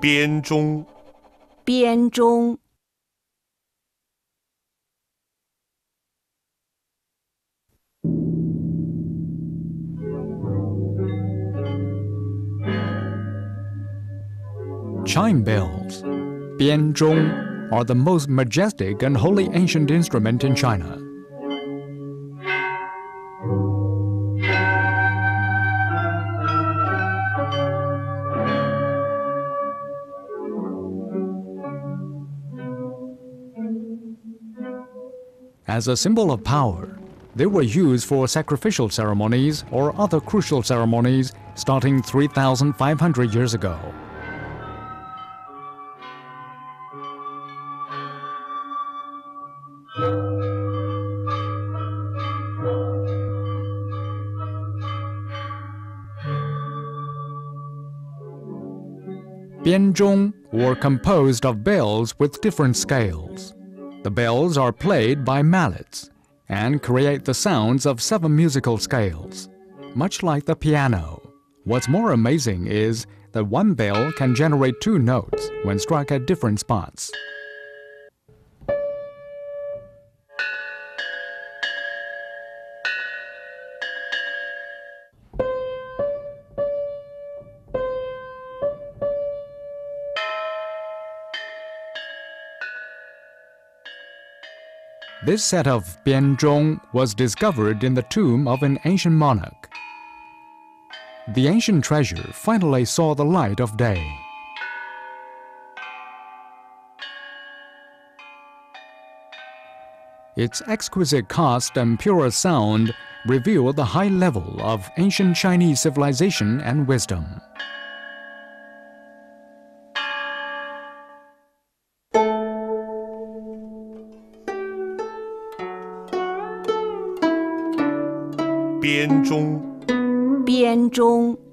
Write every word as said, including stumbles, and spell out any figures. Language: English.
Bianzhong. Bianzhong. Chime bells, Bianzhong, are the most majestic and wholly ancient instrument in China. As a symbol of power, they were used for sacrificial ceremonies or other crucial ceremonies starting three thousand five hundred years ago. Bianzhong were composed of bells with different scales. The bells are played by mallets and create the sounds of seven musical scales, much like the piano. What's more amazing is that one bell can generate two notes when struck at different spots. This set of Bianzhong was discovered in the tomb of an ancient monarch. The ancient treasure finally saw the light of day. Its exquisite cast and pure sound reveal the high level of ancient Chinese civilization and wisdom. Bianzhong. Bianzhong.